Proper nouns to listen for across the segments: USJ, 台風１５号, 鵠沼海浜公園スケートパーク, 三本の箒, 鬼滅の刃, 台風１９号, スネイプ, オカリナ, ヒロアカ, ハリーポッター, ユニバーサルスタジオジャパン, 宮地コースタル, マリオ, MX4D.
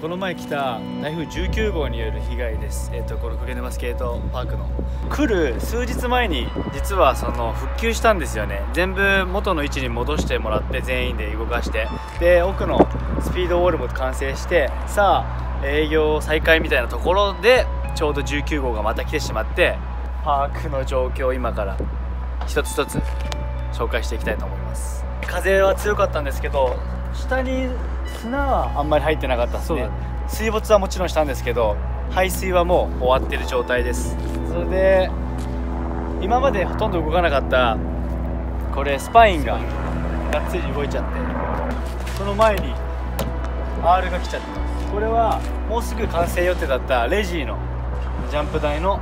この前来た台風19号による被害です。この鵠沼スケートパークの来る数日前に実はその復旧したんですよね。全部元の位置に戻してもらって全員で動かして、で奥のスピードウォールも完成して、さあ営業再開みたいなところでちょうど19号がまた来てしまって、パークの状況を今から一つ一つ紹介していきたいと思います。風は強かったんですけど、下に砂はあんまり入ってなかったですね。水没はもちろんしたんですけど、排水はもう終わってる状態です。それで今までほとんど動かなかったこれスパインががっつり動いちゃって、その前に R が来ちゃってます。これはもうすぐ完成予定だったレジーのジャンプ台の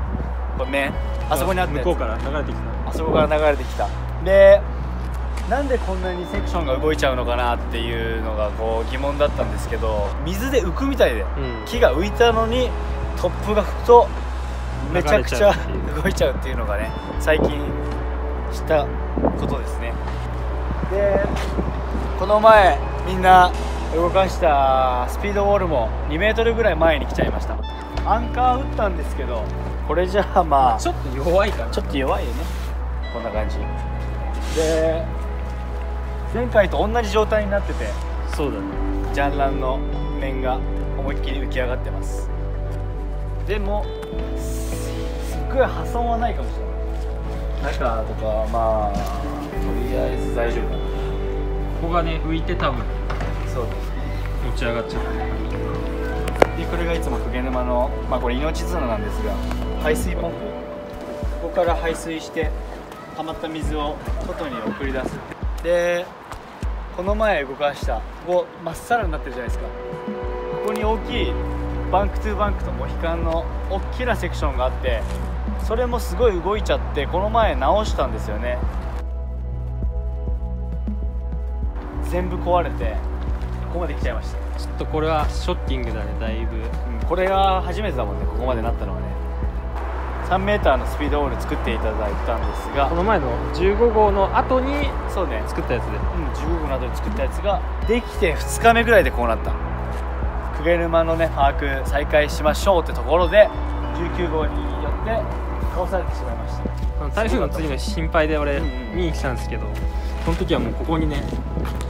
面、あそこにあって、向こうから流れてきた、あそこから流れてきた。でなんでこんなにセクションが動いちゃうのかなっていうのがこう疑問だったんですけど、水で浮くみたいで、木が浮いたのに突風が吹くとめちゃくちゃ動いちゃうっていうのがね、最近知ったことですね。でこの前みんな動かしたスピードウォールも 2m ぐらい前に来ちゃいました。アンカー打ったんですけど、これじゃあまあちょっと弱いかな、ちょっと弱いよね、こんな感じで。前回と同じ状態になってて、そうだね、ジャンランの面が思いっきり浮き上がってます。でもすっごい破損はないかもしれない。中とかまあとりあえず大丈夫かな。ここがね浮いて多分そうですね、持ち上がっちゃった。でこれがいつも鵠沼の、まあ、これ命綱なんですが、排水ポンプ、ここから排水して溜まった水を外に送り出す。でこの前動かしたここまっさらになってるじゃないですか。ここに大きいバンクトゥーバンクとモヒカンの大きなセクションがあって、それもすごい動いちゃって、この前直したんですよね。全部壊れてここまで来ちゃいました。ちょっとこれはショッキングだね、だいぶ、これが初めてだもんね、ここまでなったのはね。3m のスピードウォール作っていただいたんですが、この前の15号の後にそうね作ったやつで、15号の後に作ったやつができて2日目ぐらいでこうなった。鵠沼のねパーク再開しましょうってところで19号によって倒されてしまいました。台風の次の心配で俺見に来たんですけど、その時はもうここにね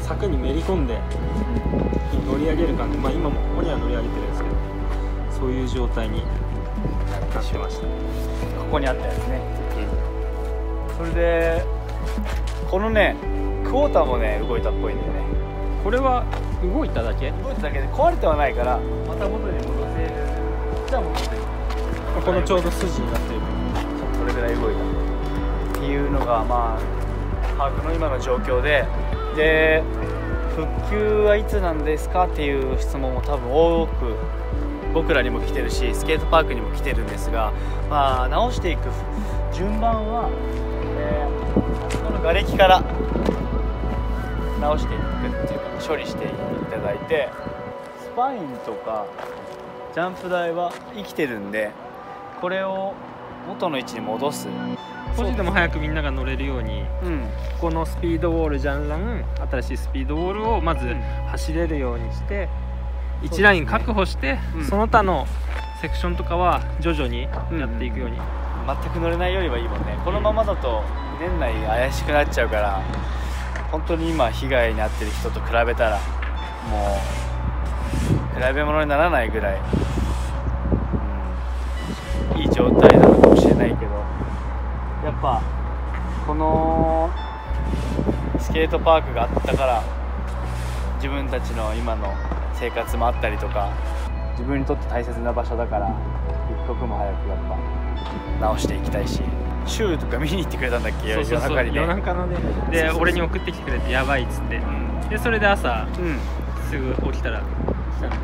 柵にめり込んで乗り上げる感じ、まあ今もここには乗り上げてるんですけど、そういう状態になってました。ここにあったやつね。それでこのねクォーターもね動いたっぽいんだよね。これは動いただけ、動いただけで壊れてはないから、また元に戻せる、じゃあ戻ってる、このちょうど筋になってる、それぐらい動いたっていうのがまあ把握の今の状況で、で復旧はいつなんですかっていう質問も多分多く僕らにも来てるし、スケートパークにも来てるんですが、まあ、直していく順番は、この瓦礫から直していくっていうか、処理していただいて、スパインとかジャンプ台は生きてるんで、これを元の位置に戻す。少しでも早くみんなが乗れるように、このスピードウォール、ジャンラン、新しいスピードウォールをまず走れるようにして。1ライン確保して、その他のセクションとかは徐々にやっていくように、全く乗れないよりはいいもんね。このままだと年内怪しくなっちゃうから、本当に今被害に遭ってる人と比べたらもう比べ物にならないぐらい、いい状態なのかもしれないけど、やっぱこのスケートパークがあったから、自分たちの今の生活もあったりとか、自分にとって大切な場所だから、一刻も早くやっぱ直していきたいし。シューとか見に行ってくれたんだっけ、夜中にね、夜中のね、で俺に送ってきてくれて、やばいっつって、でそれで朝、すぐ起きたら来たんで、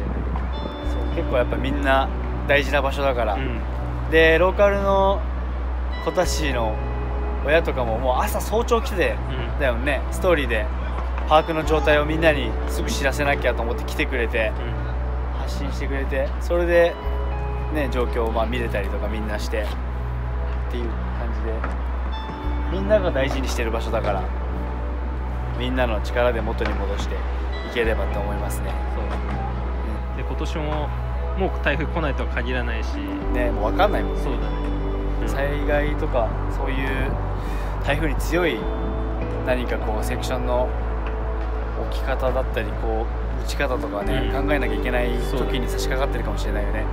そう結構やっぱみんな大事な場所だから、でローカルの子たちの親とかももう朝早朝来てて、だよね、ストーリーで。パークの状態をみんなにすぐ知らせなきゃと思って来てくれて、発信してくれて、それで、ね、状況をまあ見れたりとかみんなしてっていう感じで、みんなが大事にしてる場所だから、みんなの力で元に戻していければと思いますね。そうで年ももう台風来ないとは限らないしね、もう分かんないもんね。そうだね、うん、災害とかそういう台風に強い何かこうセクションの置き方だったりこう打ち方とかね、うん、考えなきゃいけない時に差し掛かってるかもしれないよね。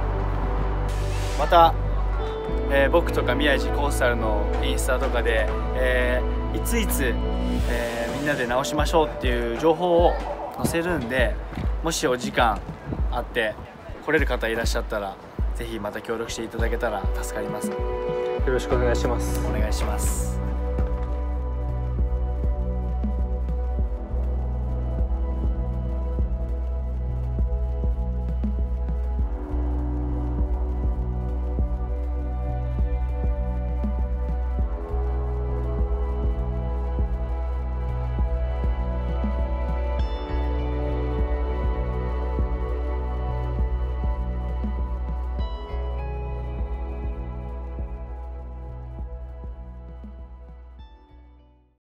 また、僕とか宮地コースタルのインスタとかで、いついつ、みんなで直しましょうっていう情報を載せるんで、もしお時間あって来れる方いらっしゃったらぜひまた協力していただけたら助かります。よろしくお願いします。お願いします。